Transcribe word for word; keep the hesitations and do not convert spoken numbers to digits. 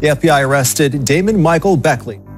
The F B I arrested Damon Michael Beckley.